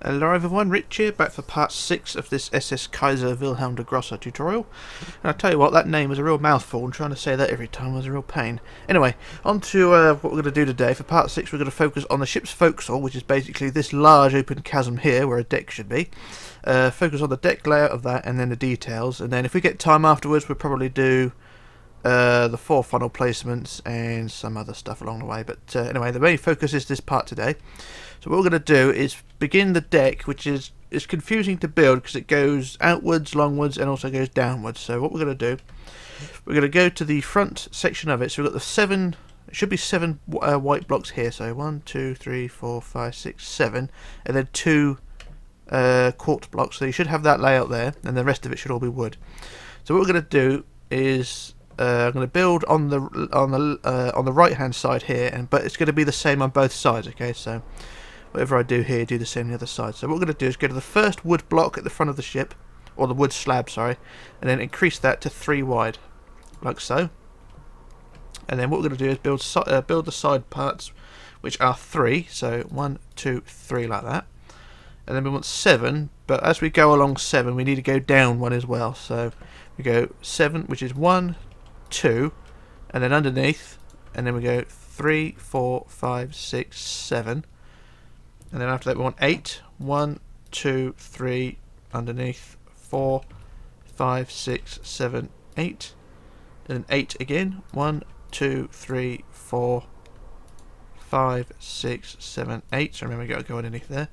Hello everyone, Rich here, back for part 6 of this SS Kaiser Wilhelm der Grosse tutorial. And I tell you what, that name was a real mouthful, and trying to say that every time was a real pain. Anyway, on to what we're going to do today. For part 6 we're going to focus on the ship's forecastle, which is basically this large open chasm here, where a deck should be. Focus on the deck layout of that, and then the details, and then if we get time afterwards we'll probably do the four funnel placements and some other stuff along the way, but anyway, the main focus is this part today. So what we're going to do is begin the deck, which is confusing to build because it goes outwards, longwards, and also goes downwards. So what we're going to do, we're going to go to the front section of it. So we've got the seven, it should be seven white blocks here. So 1, 2, 3, 4, 5, 6, 7, and then two quartz blocks. So you should have that layout there, and the rest of it should all be wood. So what we're going to do is I'm going to build on the right hand side here, but it's going to be the same on both sides. Okay, so whatever I do here, do the same on the other side. So what we're going to do is go to the first wood block at the front of the ship, or the wood slab, sorry, and then increase that to 3 wide, like so. And then what we're going to do is build the side parts, which are 3. So 1, 2, 3, like that. And then we want 7, but as we go along 7, we need to go down 1 as well. So we go 7, which is 1, 2, and then underneath, and then we go 3, 4, 5, 6, 7, and then after that we want 8, 1, 2, 3, underneath, 4, 5, 6, 7, 8, and then 8 again, 1, 2, 3, 4, 5, 6, 7, 8, so remember we got to go underneath there,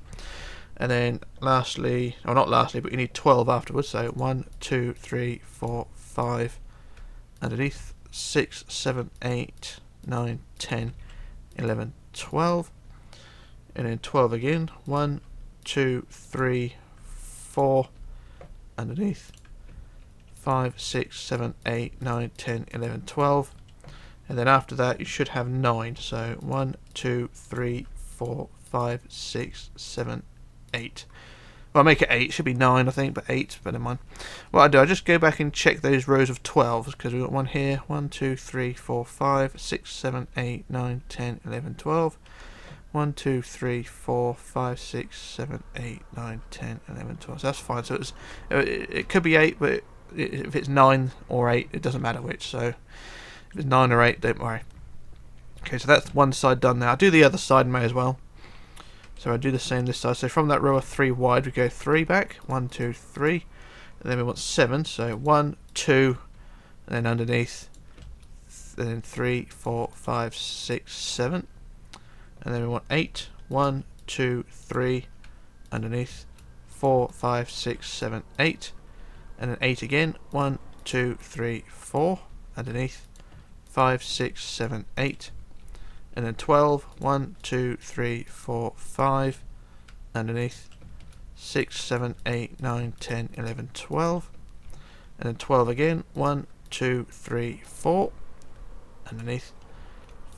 and then lastly, or not lastly, but you need 12 afterwards, so 1, 2, 3, 4, 5, underneath, 6, 7, 8, 9, 10, 11, 12, and then 12 again, 1, 2, 3, 4, underneath, 5, 6, 7, 8, 9, 10, 11, 12, and then after that you should have 9, so 1, 2, 3, 4, 5, 6, 7, 8. Well, I make it 8, it should be 9 I think, but 8, but never mind. What I do, I just go back and check those rows of 12s, because we've got one here, 1, 2, 3, 4, 5, 6, 7, 8, 9, 10, 11, 12, 1, 2, 3, 4, 5, 6, 7, 8, 9, 10, 11, 12, so that's fine. So it could be 8, but if it's 9 or 8, it doesn't matter which, so if it's 9 or 8, don't worry. Okay, so that's one side done now. I'll do the other side, may as well. So I do the same this side. So from that row of 3 wide, we go 3 back, 1, 2, 3, and then we want 7. So 1, 2, and then underneath, and then 3, 4, 5, 6, 7, and then we want 8. 1, 2, 3, underneath, 4, 5, 6, 7, 8, and then 8 again. 1, 2, 3, 4, underneath, 5, 6, 7, 8. And then 12, 1, 2, 3, 4, 5, underneath, 6, 7, 8, 9, 10, 11, 12, and then 12 again, 1, 2, 3, 4, underneath,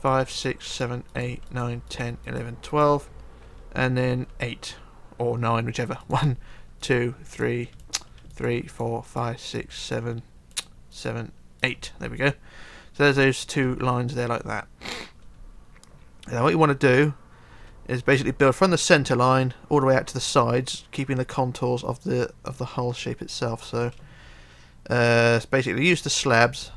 5, 6, 7, 8, 9, 10, 11, 12, and then 8, or 9, whichever, 1, 2, 3, 3, 4, 5, 6, 7, 7, 8, there we go. So there's those two lines there like that. Now what you want to do is basically build from the centre line all the way out to the sides, keeping the contours of the hull shape itself. So basically use the slabs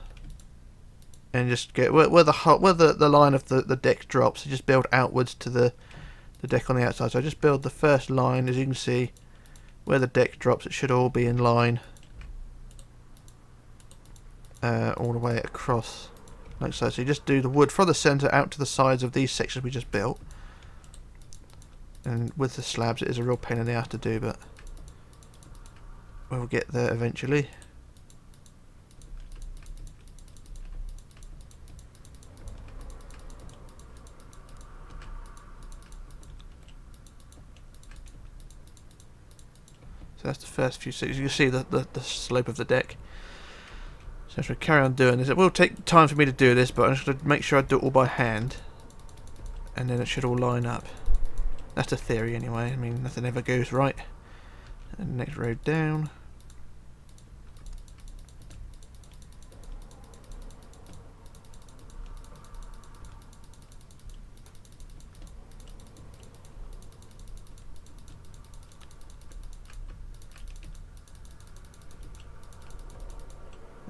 and just get where the line of the deck drops. So just build outwards to the deck on the outside. So I just build the first line, as you can see, where the deck drops. It should all be in line all the way across. Like so. So you just do the wood from the centre out to the sides of these sections we just built. And with the slabs it is a real pain in the ass to do, but we'll get there eventually. So that's the first few sections. You can see the slope of the deck. So as we carry on doing this, it will take time for me to do this, but I'm just going to make sure I do it all by hand, and then it should all line up. That's the theory anyway, I mean nothing ever goes right. And next row down.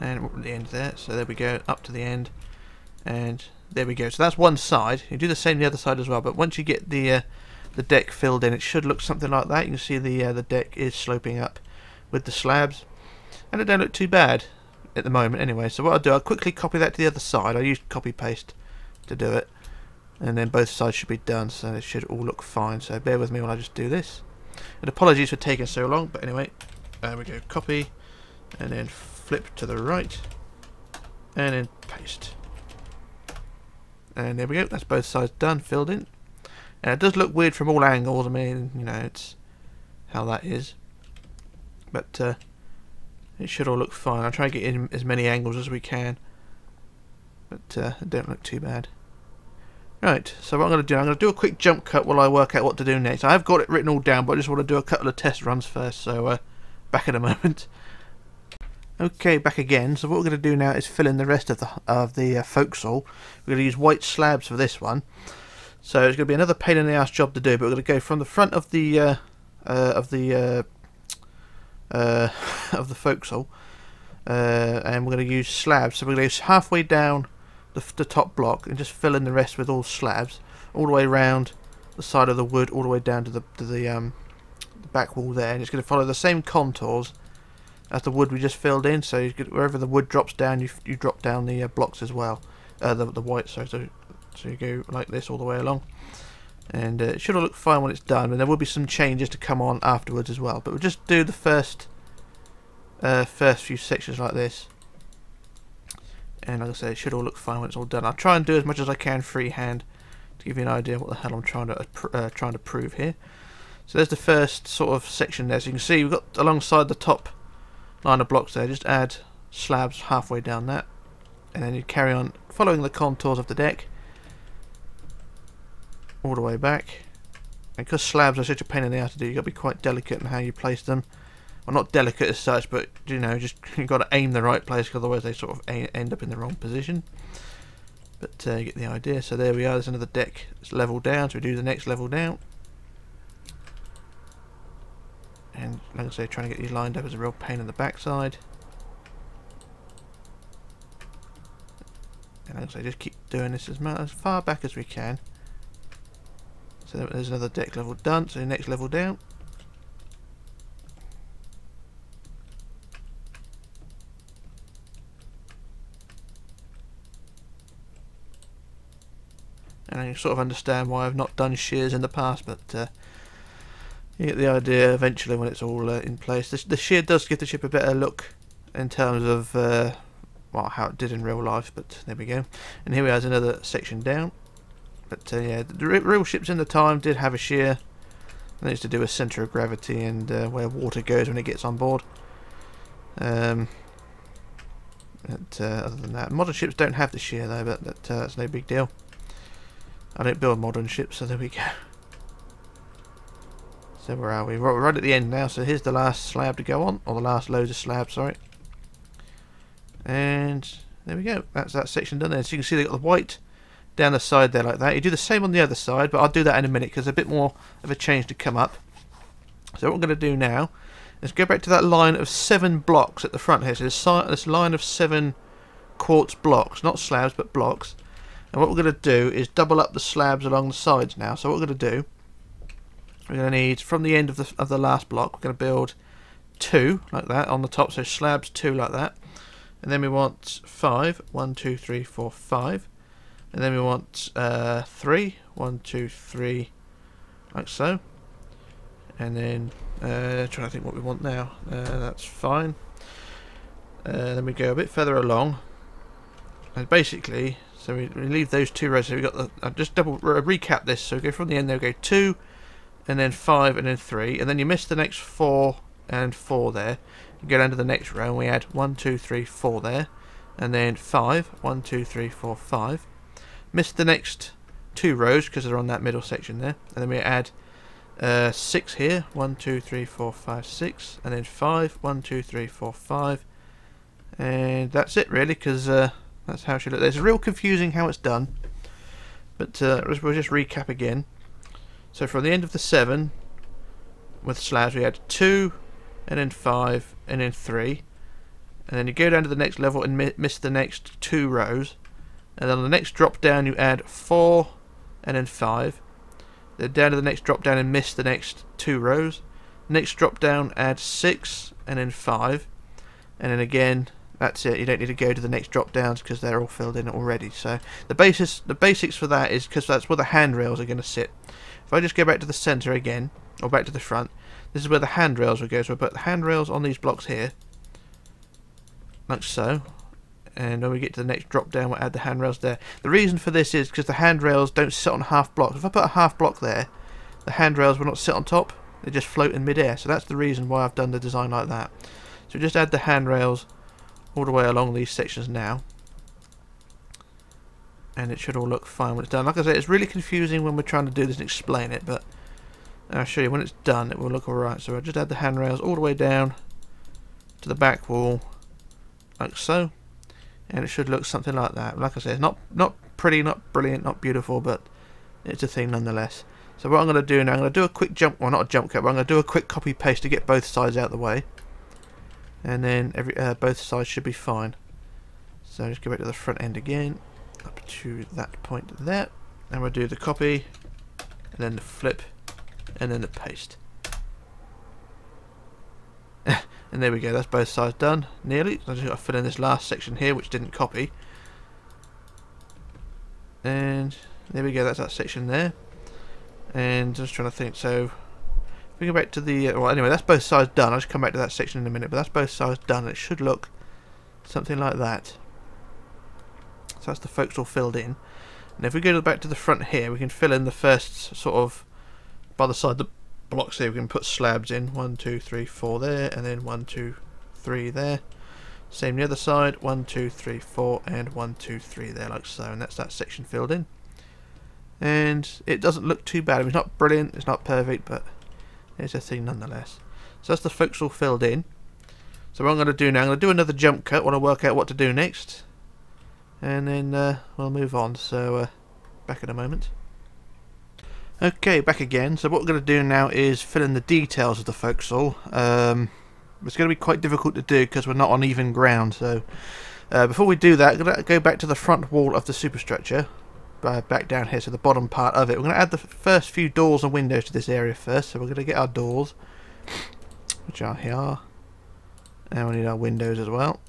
and we're at the end there, so there we go, up to the end, and there we go. So that's one side. You do the same the other side as well, but once you get the deck filled in, it should look something like that. You can see the deck is sloping up with the slabs, and it don't look too bad at the moment anyway. So what I'll do, I'll quickly copy that to the other side. I used copy paste to do it, and then both sides should be done, so it should all look fine. So bear with me while I just do this, and apologies for taking so long, but anyway, there we go, copy, and then flip to the right, and then paste, and there we go, that's both sides done, filled in. And it does look weird from all angles, I mean, you know, it's how that is, but it should all look fine. I'll try and get in as many angles as we can, but it don't look too bad. Right, so what I'm going to do, I'm going to do a quick jump cut while I work out what to do next. I have got it written all down, but I just want to do a couple of test runs first, so back in a moment. Okay, back again. So what we're going to do now is fill in the rest of the forecastle. We're going to use white slabs for this one. So it's going to be another pain in the ass job to do, but we're going to go from the front of the forecastle, and we're going to use slabs. So we're going to go halfway down the top block and just fill in the rest with all slabs, all the way around the side of the wood, all the way down to the back wall there. And it's going to follow the same contours as the wood we just filled in. So you could, wherever the wood drops down, you drop down the blocks as well, the white. So you go like this all the way along, and it should all look fine when it's done, and there will be some changes to come on afterwards as well, but we'll just do the first few sections like this, and like I say, it should all look fine when it's all done. I'll try and do as much as I can freehand to give you an idea what the hell I'm trying to prove here. So there's the first sort of section there, so you can see we've got alongside the top line of blocks there, just add slabs halfway down that, and then you carry on following the contours of the deck all the way back. And because slabs are such a pain in the ass to do, you've got to be quite delicate in how you place them. Well, not delicate as such, but you know, just you've got to aim the right place, because otherwise they sort of end up in the wrong position. But you get the idea. So there we are, there's another deck that's level down, so we do the next level down. And like I say, trying to get these lined up is a real pain in the backside. And like I say, just keep doing this as far back as we can. So there's another deck level done, so next level down. And I sort of understand why I've not done shears in the past, but you get the idea eventually when it's all in place. The shear does give the ship a better look in terms of well, how it did in real life, but there we go. And here we are, there's another section down. But yeah, the real ships in the time did have a shear, and it's to do with centre of gravity and where water goes when it gets on board. Other than that, modern ships don't have the shear though, but that's no big deal. I don't build modern ships, so there we go. So where are we? We're right at the end now, so here's the last slab to go on, or the last loads of slabs, sorry. And there we go, that's that section done there. So you can see they've got the white down the side there like that. You do the same on the other side, but I'll do that in a minute because there's a bit more of a change to come up. So what I'm going to do now is go back to that line of 7 blocks at the front here. So this line of 7 quartz blocks, not slabs but blocks. And what we're going to do is double up the slabs along the sides now. So what we're going to do, we're going to need from the end of the last block, we're going to build 2 like that on the top. So slabs 2 like that, and then we want 5, 1, 2, 3, 4, 5. And then we want 3, 1, 2, 3, like so. And then, trying to think what we want now. That's fine. Then we go a bit further along. And basically, so we leave those 2 rows. So we've got the, I'll just double recap this. So we go from the end there, we go 2, and then 5, and then 3. And then you miss the next 4 and 4 there. You go down to the next row, and we add 1, 2, 3, 4 there. And then 5, 1, 2, 3, 4, 5. Missed the next 2 rows because they're on that middle section there, and then we add 6 here, 1 2 3 4 5 6, and then 5 1 2 3 4 5, and that's it really, because that's how it should look. It's real confusing how it's done, but we'll just recap again. So from the end of the 7 with slabs, we add 2, and then 5, and then 3, and then you go down to the next level and miss the next two rows, and then on the next drop down you add 4 and then 5, then down to the next drop down and miss the next two rows, next drop down add 6 and then 5, and then again that's it. You don't need to go to the next drop downs because they're all filled in already. So the basics for that is because that's where the handrails are going to sit. If I just go back to the center again, or back to the front, this is where the handrails will go. So I put the handrails on these blocks here, like so. And when we get to the next drop down, we'll add the handrails there. The reason for this is because the handrails don't sit on half blocks. If I put a half block there, the handrails will not sit on top. They just float in midair. So that's the reason why I've done the design like that. So just add the handrails all the way along these sections now. And it should all look fine when it's done. Like I said, it's really confusing when we're trying to do this and explain it, but I'll show you when it's done it will look alright. So I'll just add the handrails all the way down to the back wall, like so. And it should look something like that. Like I said, it's not pretty, not brilliant, not beautiful, but it's a thing nonetheless. So what I'm going to do now, I'm going to do a quick jump, well not a jump cut, but I'm going to do a quick copy paste to get both sides out of the way. And then both sides should be fine. So just go back to the front end again, up to that point there, and we'll do the copy, and then the flip, and then the paste. And there we go, that's both sides done, nearly. So I just got to fill in this last section here, which didn't copy. And there we go, that's that section there. And just trying to think, so if we go back to the, well anyway, that's both sides done. I'll just come back to that section in a minute, but that's both sides done. It should look something like that. So that's the folks all filled in. And if we go back to the front here, we can fill in the first sort of, by the side of the blocks here, we can put slabs in. 1, 2, 3, 4 there, and then 1, 2, 3 there. Same the other side, 1, 2, 3, 4, and 1, 2, 3 there, like so. And that's that section filled in. And it doesn't look too bad. I mean, it's not brilliant, it's not perfect, but it's a thing nonetheless. So that's the folks all filled in. So what I'm going to do now, I'm going to do another jump cut while I work out what to do next. And then we'll move on, so back in a moment. Okay, back again. So what we're going to do now is fill in the details of the forecastle. It's going to be quite difficult to do because we're not on even ground. So before we do that, we're going to go back to the front wall of the superstructure, back down here, so the bottom part of it. We're going to add the first few doors and windows to this area first. So we're going to get our doors, which are here, and we need our windows as well.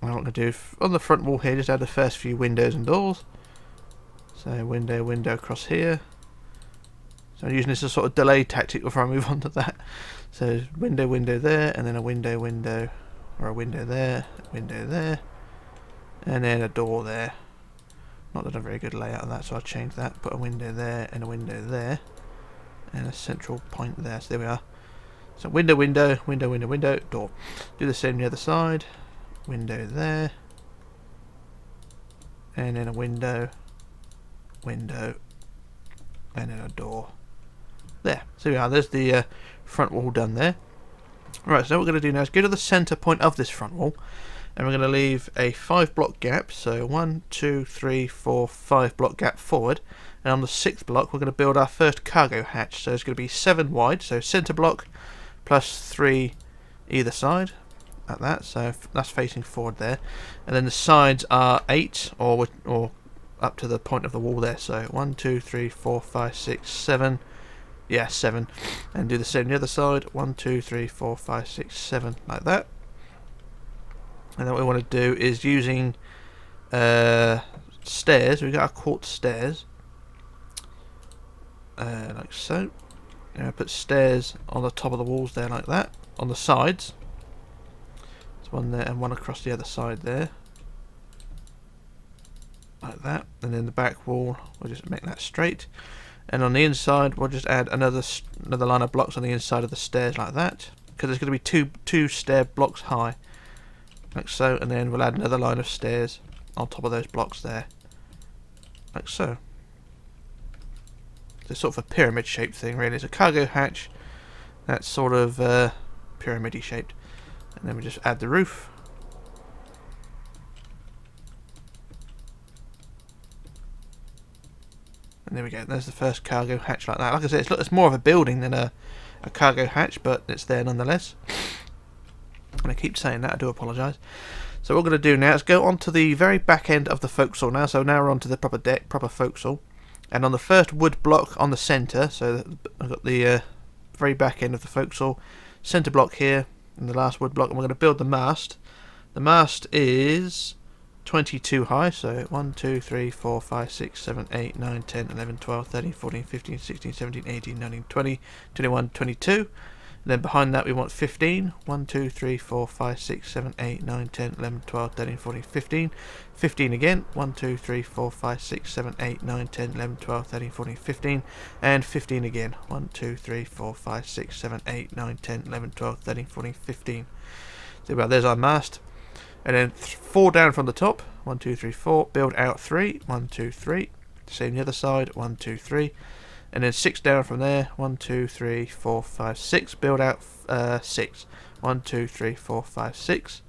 I'm going to do on the front wall here, just add the first few windows and doors. So window, window across here. So I'm using this as a sort of delay tactic before I move on to that. So window, window there, and then a window, window, or a window there, and then a door there. Not done a very good layout of that, so I'll change that. Put a window there and a window there, and a central point there. So there we are. So window, window, window, window, window, door. Do the same on the other side. Window there, and then a window, window, and then a door there. So yeah, there's the front wall done there. Right, so what we're going to do now is go to the center point of this front wall, and we're going to leave a 5 block gap. So 1, 2, 3, 4, 5 block gap forward, and on the 6th block we're going to build our first cargo hatch. So it's going to be 7 wide, so center block plus 3 either side, like that. So that's facing forward there, and then the sides are 8 or up to the point of the wall there. So 1, 2, 3, 4, 5, 6, 7, yeah, 7, and do the same on the other side. 1, 2, 3, 4, 5, 6, 7, like that. And then what we want to do is using stairs. We've got our quartz stairs, like so. And I put stairs on the top of the walls there, like that, on the sides. One there and one across the other side there, like that. And then the back wall, we'll just make that straight, and on the inside we'll just add another line of blocks on the inside of the stairs, like that, because it's going to be two stair blocks high, like so. And then we'll add another line of stairs on top of those blocks there, like so. It's sort of a pyramid shaped thing really. It's a cargo hatch that's sort of pyramid-y shaped. And then we just add the roof, and there we go. There's the first cargo hatch, like that. Like I said, it's more of a building than a cargo hatch, but it's there nonetheless. and I keep saying that, I do apologise. So what we're going to do now is go on to the very back end of the forecastle now, so now we're on to the proper deck, proper forecastle, and on the first wood block on the centre, so I've got the very back end of the forecastle, centre block here, and the last wood block, and we're going to build the mast. The mast is 22 high, so 1, 2, 3, 4, 5, 6, 7, 8, 9, 10, 11, 12, 13, 14, 15, 16, 17, 18, 19, 20, 21, 22. And then behind that we want 15. 1, 2, 3, 4, 5, 6, 7, 8, 9, 10, 11, 12, 13, 14, 15. 15 again. 1, 2, 3, 4, 5, 6, 7, 8, 9, 10, 11, 12, 13, 14, 15. And 15 again. 1, 2, 3, 4, 5, 6, 7, 8, 9, 10, 11, 12, 13, 14, 15. So well, there's our mast. And then 4 down from the top, 1, 2, 3, 4, build out 3, 1, 2, 3, same the other side, 1, 2, 3, and then 6 down from there, 1, 2, 3, 4, 5, 6, build out 6, 1, 2, 3, 4, 5, 6,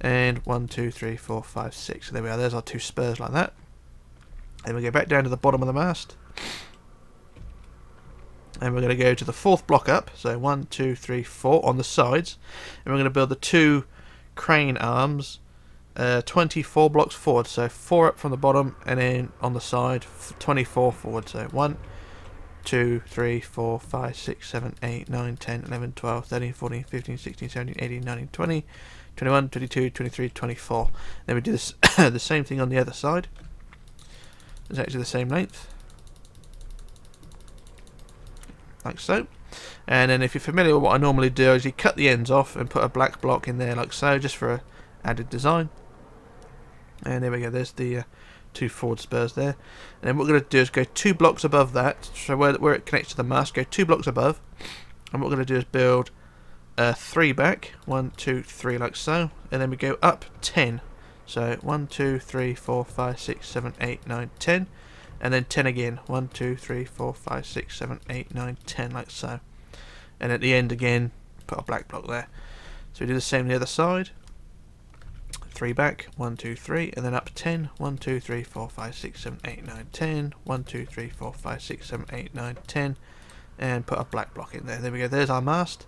and 1, 2, 3, 4, 5, 6, there we are, there's our 2 spurs like that. Then we go back down to the bottom of the mast, and we're going to go to the 4th block up, so 1, 2, 3, 4 on the sides, and we're going to build the 2 crane arms 24 blocks forward, so 4 up from the bottom and then on the side 24 forward, so 1 2 3 4 5 6 7 8 9 10 11 12 13 14 15 16 17 18 19 20 21 22 23 24. Then we do this the same thing on the other side. It's actually the same length, like so. And then if you're familiar with what I normally do is you cut the ends off and put a black block in there like so, just for a added design. And there we go, there's the 2 forward spurs there. And then what we're going to do is go 2 blocks above that, so where it connects to the mast, go 2 blocks above. And what we're going to do is build 3 back, 1, 2, 3 like so. And then we go up 10, so 1, 2, 3, 4, 5, 6, 7, 8, 9, 10. And then 10 again, 1, 2, 3, 4, 5, 6, 7, 8, 9, 10 like so. And at the end again, put a black block there. So we do the same on the other side. 3 back, 1, 2, 3, and then up 10, 1, 2, 3, 4, 5, 6, 7, 8, 9, 10, 1, 2, 3, 4, 5, 6, 7, 8, 9, 10, and put a black block in there. There we go, there's our mast.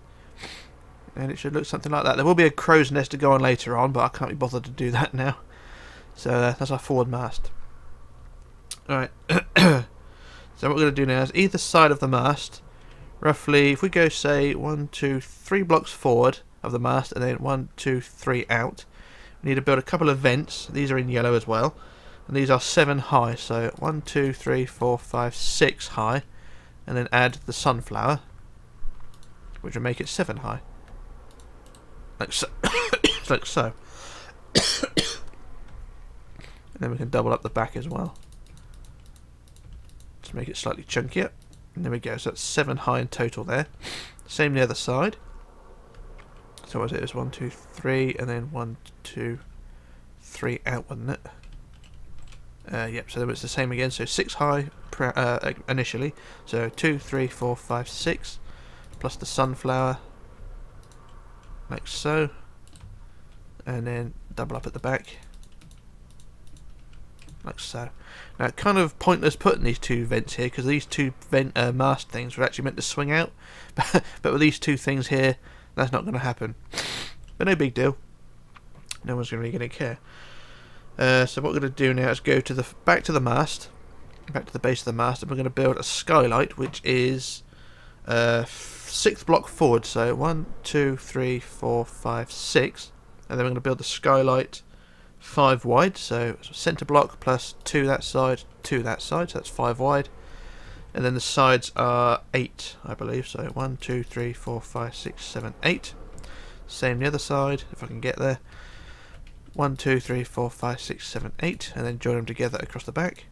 And it should look something like that. There will be a crow's nest to go on later on, but I can't be bothered to do that now. So that's our forward mast. Alright, so what we're going to do now is either side of the mast, roughly, if we go say 1, 2, 3 blocks forward of the mast and then 1, 2, 3 out, we need to build a couple of vents, these are in yellow as well, and these are 7 high, so 1, 2, 3, 4, 5, 6 high, and then add the sunflower, which will make it 7 high, like so, like so. And then we can double up the back as well. Make it slightly chunkier, and there we go, so that's 7 high in total there. Same the other side, so what was it? It was 1 2 3 and then 1 2 3 out, wasn't it? Yep, so then it's the same again, so 6 high initially, so 2 3 4 5 6 plus the sunflower like so, and then double up at the back like so. Now, kind of pointless putting these 2 vents here, because these 2 mast things were actually meant to swing out, but with these 2 things here, that's not going to happen. But no big deal. No one's really going to care. So what we're going to do now is go to the back to the mast, back to the base of the mast, and we're going to build a skylight, which is 6th block forward. So 1, 2, 3, 4, 5, 6, and then we're going to build the skylight 5 wide, so centre block plus 2 that side, 2 that side, so that's 5 wide. And then the sides are 8, I believe, so 1, 2, 3, 4, 5, 6, 7, 8. Same the other side, if I can get there. 1, 2, 3, 4, 5, 6, 7, 8, and then join them together across the back.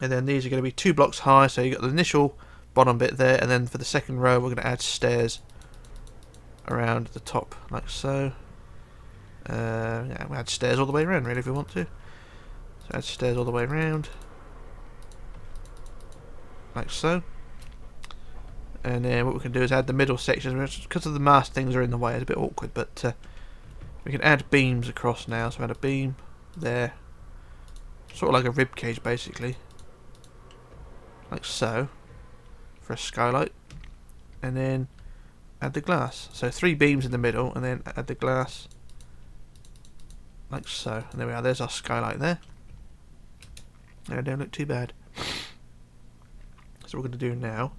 And then these are going to be 2 blocks high, so you've got the initial bottom bit there, and then for the second row we're going to add stairs around the top, like so. Yeah, we add stairs all the way around, really, if we want to. So add stairs all the way around, like so. And then what we can do is add the middle sections, because of the mast things are in the way. It's a bit awkward, but we can add beams across now. So add a beam there, sort of like a rib cage, basically, like so, for a skylight. And then add the glass. So three beams in the middle and then add the glass like so. And there we are, there's our skylight there. They don't look too bad. So what we're going to do now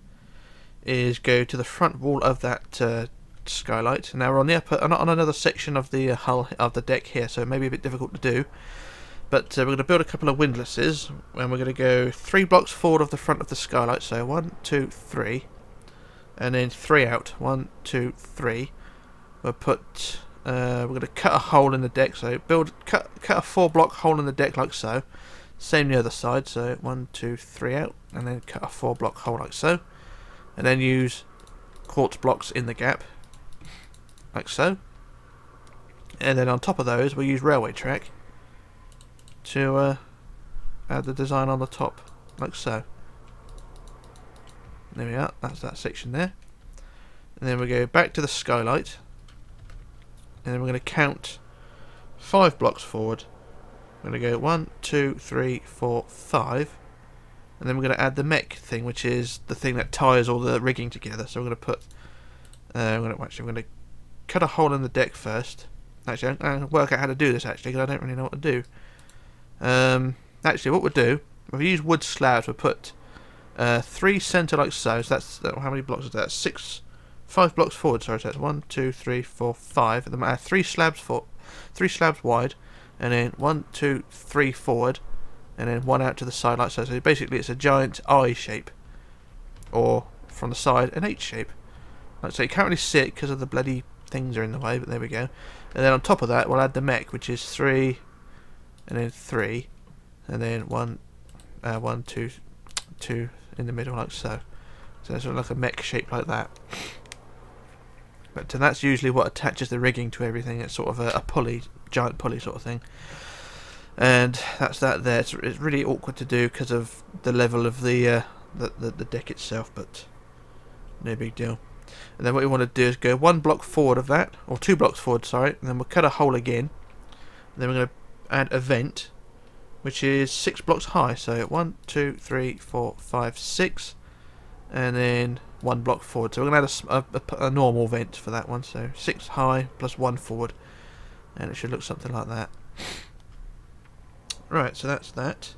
is go to the front wall of that skylight. Now we're on the upper, not on another section of the hull of the deck here, so it may be a bit difficult to do. But we're going to build a couple of windlasses, and we're going to go 3 blocks forward of the front of the skylight. So 1, 2, 3, and then 3 out. 1, 2, 3. We'll put. We're going to cut a hole in the deck. So cut a 4-block hole in the deck like so. Same the other side, so 1, 2, 3 out, and then cut a 4-block hole like so, and then use quartz blocks in the gap, like so. And then on top of those, we'll use railway track to add the design on the top, like so. There we are, that's that section there. And then we go back to the skylight, and then we're going to count 5 blocks forward. We're going to go 1, 2, 3, 4, 5, and then we're going to add the mech thing, which is the thing that ties all the rigging together. So we're going to put, I'm going to cut a hole in the deck first. Actually, I'm going to work out how to do this actually, because I don't really know what to do. Actually, what we'll do, if we use wood slabs, we'll put 3 centre like so. So that's how many blocks is that? 5 blocks forward. Sorry, so that's 1, 2, 3, 4, 5, and then we'll add 3 slabs wide. And then 1, 2, 3 forward, and then 1 out to the side like so. So basically it's a giant I shape, or from the side an H shape. Like so, you can't really see it because of the bloody things are in the way, but there we go. And then on top of that we'll add the mech, which is 3, and then 3, and then 1, 2, 2 in the middle like so. So it's sort of like a mech shape like that. But and that's usually what attaches the rigging to everything. It's sort of a pulley, giant pulley sort of thing. And that's that there. It's really awkward to do because of the level of the deck itself, but no big deal. And then what we want to do is go 1 block forward of that, or 2 blocks forward, sorry, and then we'll cut a hole again. And then we're going to add a vent, which is 6 blocks high. So 1, 2, 3, 4, 5, 6, and then 1 block forward. So we're going to add a normal vent for that one. So 6 high plus 1 forward. And it should look something like that. Right, so that's that.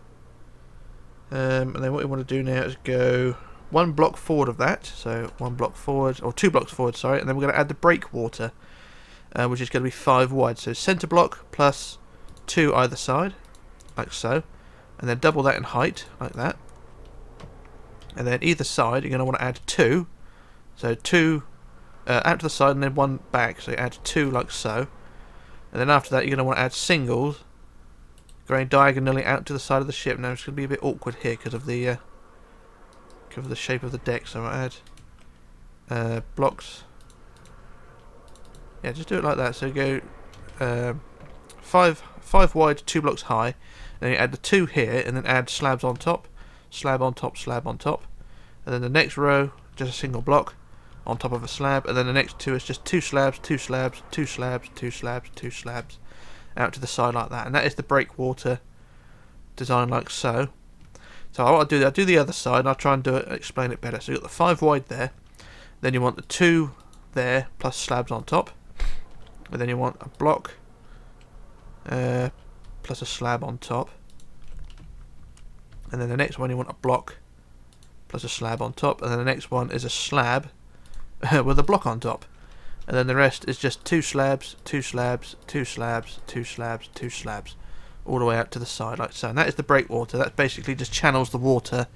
And then what we want to do now is go 1 block forward of that. So 1 block forward, or 2 blocks forward, sorry. And then we're going to add the breakwater, which is going to be 5 wide. So centre block plus 2 either side, like so. And then double that in height, like that. And then either side, you're going to want to add 2. So 2 out to the side and then 1 back. So you add 2 like so. And then after that, you're going to want to add singles going diagonally out to the side of the ship. Now, it's going to be a bit awkward here because of the shape of the deck. So I'll add blocks. Yeah, just do it like that. So go 5 wide, 2 blocks high. And then you add the 2 here and then add slabs on top. Slab on top, slab on top, and then the next row just a single block on top of a slab, and then the next 2 is just 2 slabs, 2 slabs, 2 slabs, 2 slabs, 2 slabs out to the side like that. And that is the breakwater design like so. So what I'll do the other side, and I'll try and do it, explain it better. So you've got the 5 wide there, then you want the 2 there plus slabs on top, and then you want a block plus a slab on top. And then the next one you want a block plus a slab on top, and then the next one is a slab with a block on top, and then the rest is just 2 slabs, 2 slabs, 2 slabs, 2 slabs, 2 slabs all the way out to the side like so. And that is the breakwater. That basically just channels the water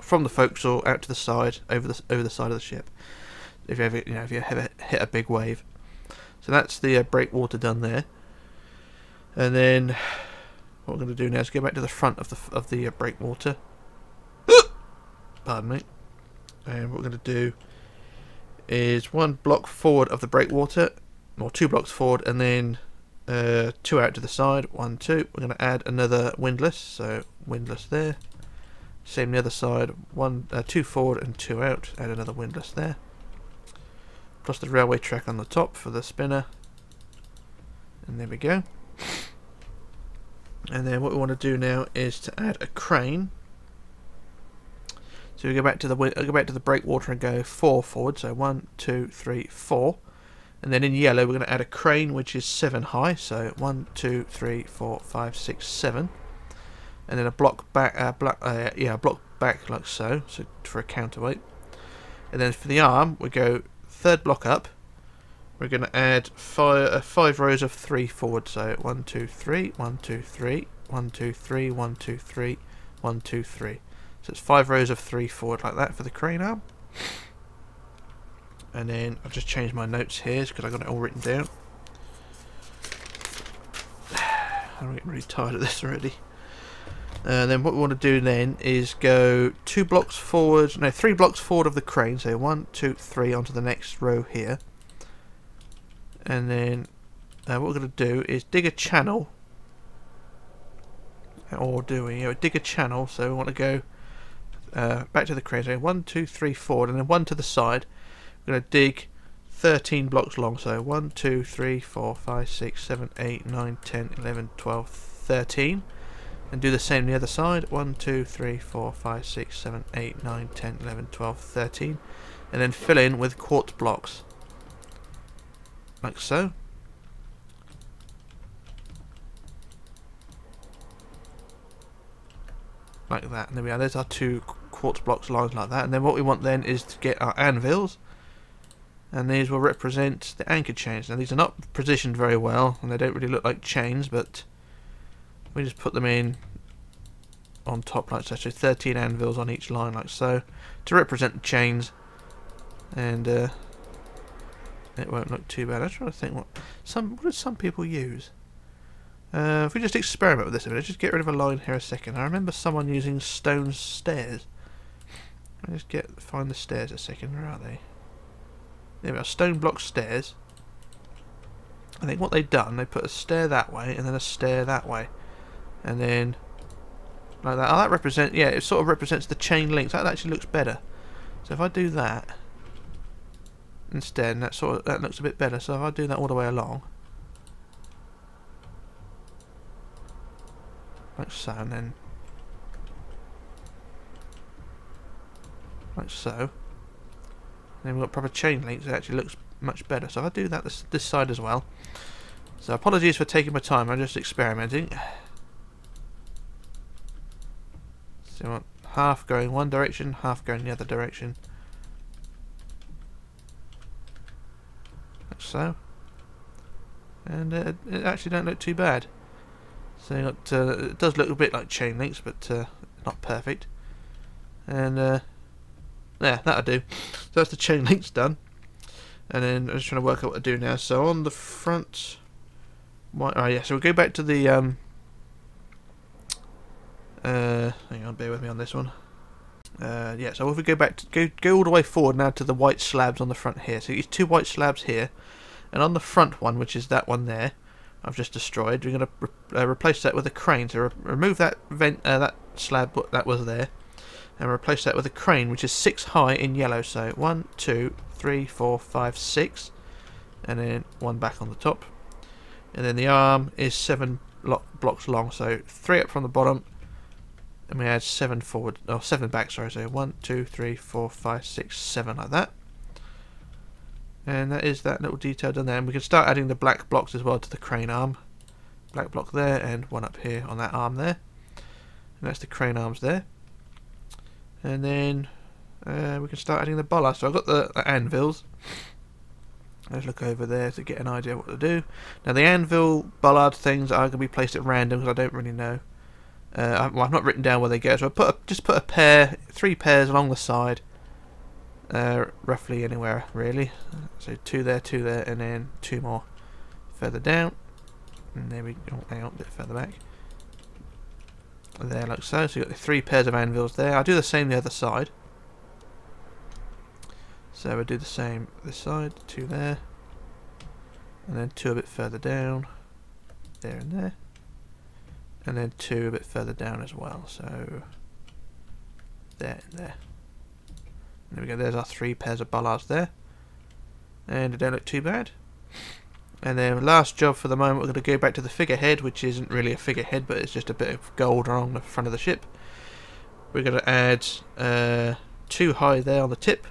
from the forecastle out to the side over the side of the ship if you ever, if you ever hit a big wave. So that's the breakwater done there. And then what we're going to do now is go back to the front of the breakwater. Pardon me. And what we're going to do is 1 block forward of the breakwater, or 2 blocks forward, and then 2 out to the side. 1, 2. We're going to add another windlass. So windlass there. Same the other side. 2 forward and 2 out. Add another windlass there. Plus the railway track on the top for the spinner. And there we go. And then what we want to do now is to add a crane. So we go back to the breakwater and go 4 forward. So 1, 2, 3, 4, and then in yellow we're going to add a crane which is 7 high. So 1, 2, 3, 4, 5, 6, 7, and then a block back. Block back like so. So for a counterweight, and then for the arm we go third block up. We're going to add 5 rows of 3 forward. So 1, 2, 3, 1, 2, 3, 1, 2, 3, 1, 2, 3, 1, 2, 3. So it's 5 rows of 3 forward like that for the crane arm. And then I've just changed my notes here because I got it all written down. I'm getting really tired of this already. And then what we want to do then is go 3 blocks forward of the crane. So 1, 2, 3 onto the next row here. And then what we're going to do is dig a channel. Or do we? Yeah, dig a channel. So we want to go back to the crane. So 1, 2, 3 forward, and then 1 to the side. We're going to dig 13 blocks long. So 1, 2, 3, 4, 5, 6, 7, 8, 9, 10, 11, 12, 13. And do the same on the other side. 1, 2, 3, 4, 5, 6, 7, 8, 9, 10, 11, 12, 13. And then fill in with quartz blocks. Like so. Like that. And there we are. There's our 2 quartz blocks lines like that. And then what we want then is to get our anvils. And these will represent the anchor chains. Now these are not positioned very well. And they don't really look like chains. But we just put them in on top like so. So 13 anvils on each line like so. To represent the chains. And it won't look too bad. I'm trying to think what do some people use? If we just experiment with this a minute, just get rid of a line here a second. I remember someone using stone stairs. I'll just find the stairs a second. Where are they? There we are, stone block stairs. I think what they've done, they put a stair that way and then a stair that way, and then like that. Oh, that represents, yeah, it sort of represents the chain links. That actually looks better. So if I do that instead, that looks a bit better. So if I do that all the way along, like so, and then like so, and then we've got proper chain links. It actually looks much better. So if I do that this side as well. So apologies for taking my time. I'm just experimenting. So I want half going one direction, half going the other direction. So, and it actually don't look too bad. So you got, it does look a bit like chain links, but not perfect. And yeah, that'll do. So that's the chain links done. And then I'm just trying to work out what to do now. So on the front, so we'll go back to the. Hang on, bear with me on this one. So if we go back, go all the way forward now to the white slabs on the front here. So these 2 white slabs here, and on the front one, which is that one there, I've just destroyed. We're going to replace that with a crane. So remove that that slab that was there, and replace that with a crane, which is 6 high in yellow. So 1, 2, 3, 4, 5, 6, and then 1 back on the top, and then the arm is 7 blocks long. So 3 up from the bottom. And we add 7 forward, or 7 back, sorry, so 1, 2, 3, 4, 5, 6, 7 like that. And that is that little detail done there. And we can start adding the black blocks as well to the crane arm. Black block there and 1 up here on that arm there. And that's the crane arms there. And then we can start adding the ballast. So I've got the anvils. Let's look over there to get an idea what to do. Now the anvil bollard things are going to be placed at random because I don't really know. I've not written down where they go, so I just put a pair, 3 pairs along the side, roughly anywhere really. So 2 there, and then 2 more further down. And there we go, hang on, a bit further back. There, like so. So you've got the 3 pairs of anvils there. I'll do the same the other side. So we'll do the same this side, 2 there, and then 2 a bit further down, there and there. And then 2 a bit further down as well, so there and there. And there we go, there's our 3 pairs of bollards there. And it don't look too bad. And then last job for the moment, we're going to go back to the figurehead, which isn't really a figurehead, but it's just a bit of gold along the front of the ship. We're going to add 2 high there on the tip,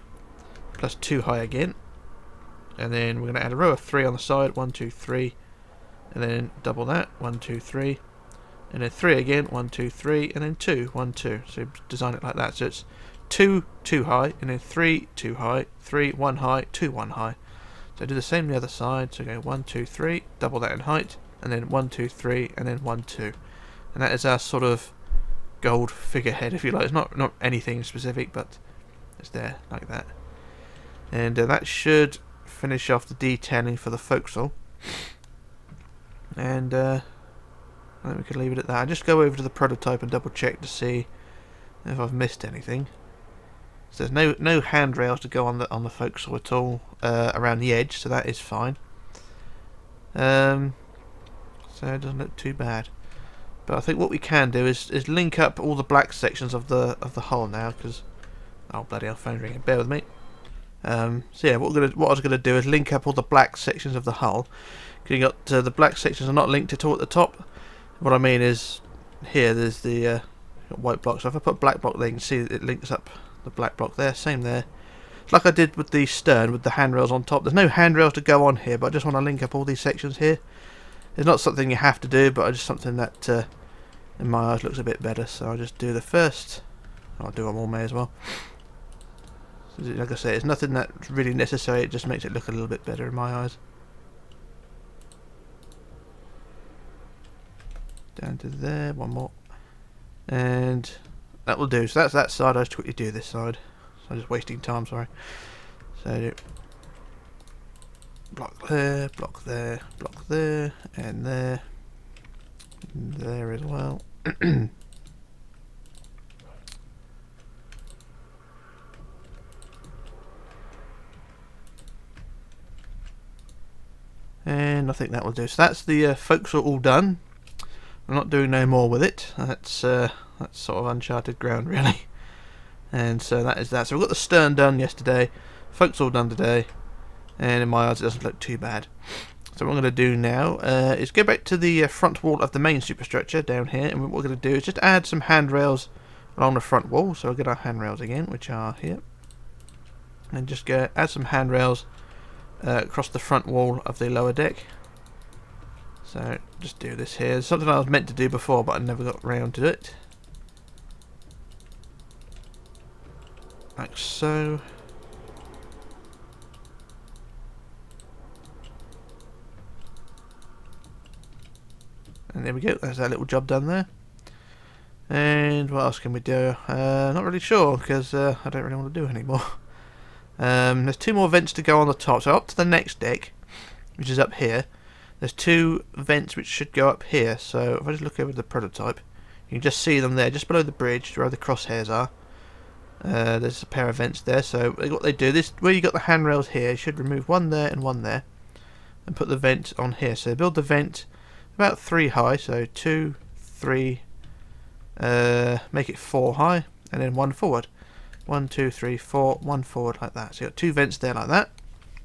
plus 2 high again, and then we're going to add a row of 3 on the side, 1, 2, 3, and then double that, 1, 2, 3, and then 3 again, 1, 2, 3, and then 2, 1, 2, so design it like that, so it's 2, 2 high, and then 3, 2 high, 3, 1 high, 2, 1 high. So do the same on the other side, so go 1, 2, 3, double that in height, and then 1, 2, 3, and then 1, 2. And that is our sort of gold figurehead, if you like. It's not anything specific, but it's there, like that. And that should finish off the detailing for the forecastle. And I think we could leave it at that. I'll just go over to the prototype and double check to see if I've missed anything. So there's no handrails to go on the forecastle at all around the edge, so that is fine. So it doesn't look too bad. But I think what we can do is link up all the black sections of the hull now, because oh bloody hell, phone ringing. Bear with me. So yeah, what I was gonna do is link up all the black sections of the hull. Cause you got the black sections are not linked at all at the top. What I mean is here there's the white block. So if I put black block there, you can see that it links up the black block there. Same there. It's like I did with the stern with the handrails on top. There's no handrails to go on here, but I just want to link up all these sections here. It's not something you have to do, but it's just something that in my eyes looks a bit better, so I'll just do the first. I'll do them all, may as well. So, like I say, it's nothing that's really necessary, it just makes it look a little bit better in my eyes. Down to there, one more. And that will do. So that's that side, I just quickly do this side. So I'm just wasting time, sorry. So block there, block there, block there, and there. And there as well. And I think that will do. So that's the forecastle all done. I'm not doing no more with it. That's sort of uncharted ground really. And so that is that. So we've got the stern done yesterday, forecastle done today, and in my eyes it doesn't look too bad. So what I'm going to do now is go back to the front wall of the main superstructure down here, and what we're going to do is just add some handrails along the front wall. So we'll get our handrails again, which are here, and just go add some handrails across the front wall of the lower deck. So just do this here. It's something I was meant to do before, but I never got round to it. Like so. And there we go, that's that little job done there. And what else can we do? Not really sure, because I don't really want to do any more. There's 2 more vents to go on the top, so up to the next deck, which is up here. There's 2 vents which should go up here, so if I just look over the prototype, you can just see them there, just below the bridge, where the crosshairs are. There's a pair of vents there, so what they do, this where you got the handrails here, you should remove one there and one there, and put the vent on here. So build the vent about 3 high, so 2, 3, make it 4 high, and then 1 forward. 1, 2, 3, 4, 1 forward, like that. So you got 2 vents there like that.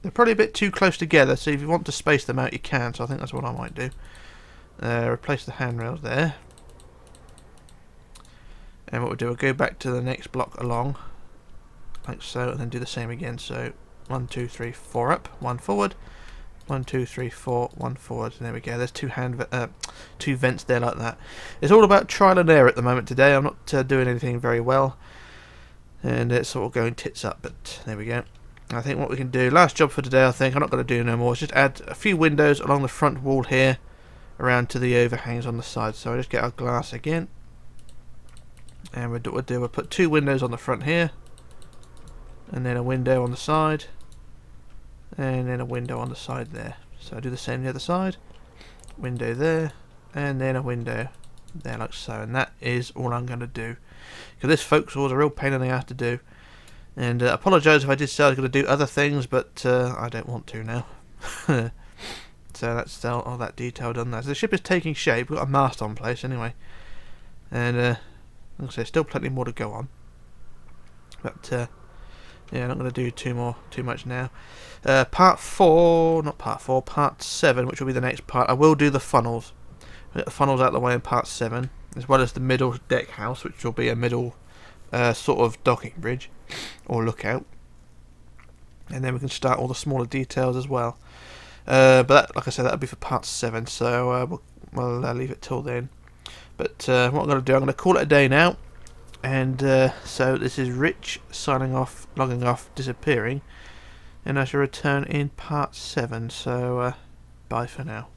They're probably a bit too close together, so if you want to space them out you can, so I think that's what I might do. Replace the handrails there. And what we'll do, we'll go back to the next block along, like so, and then do the same again. So 1, 2, 3, 4 up, 1 forward. 1, 2, 3, 4, 1 forward, and there we go. There's 2 vents there like that. It's all about trial and error at the moment today. I'm not doing anything very well, and it's sort of going tits up, but there we go. I think what we can do, last job for today I think, I'm not going to do no more, is just add a few windows along the front wall here, around to the overhangs on the side. So I'll just get our glass again, and we'll put 2 windows on the front here, and then a window on the side, and then a window on the side there. So I do the same on the other side, window there, and then a window there, like so. And that is all I'm going to do, because this forecastle is a real pain in the ass to do. And I apologise if I did say I was going to do other things, but I don't want to now. So that's all that detail done there. So the ship is taking shape. We've got a mast on place anyway, and like I say, still plenty more to go on, but yeah, I'm not going to do too much now. Part 7, which will be the next part, I will do the funnels. We'll get the funnels out of the way in part 7, as well as the middle deck house, which will be a middle sort of docking bridge or lookout, and then we can start all the smaller details as well. But that, like I said, that'll be for part 7, so we'll leave it till then. But what I'm going to do, I'm going to call it a day now. And so this is Rich signing off, logging off, disappearing, and I shall return in part 7. So bye for now.